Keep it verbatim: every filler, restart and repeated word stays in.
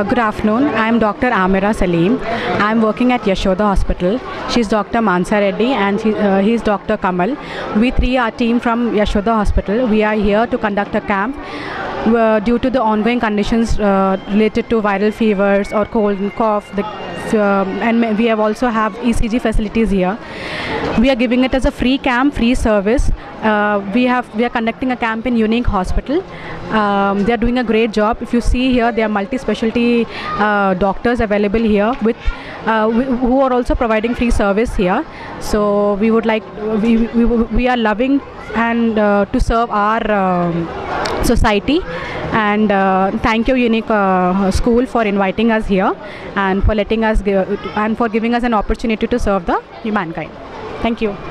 Uh, good afternoon. I am Doctor Amira Saleem. I am working at Yashoda Hospital. She is Doctor Mansa Reddy and he, uh, he is Doctor Kamal. We three are team from Yashoda Hospital. We are here to conduct a camp uh, due to the ongoing conditions uh, related to viral fevers or cold and cough. The, uh, and we have also have E C G facilities here. We are giving it as a free camp, free service. Uh, we have we are conducting a camp in unique hospital. Um, they are doing a great job. If you see here, there are multi-specialty uh, doctors available here with uh, who are also providing free service here. So we would like we we, we are loving and uh, to serve our um, society. And uh, thank you, Unique uh, School, for inviting us here and for letting us give, and for giving us an opportunity to serve the mankind. Thank you.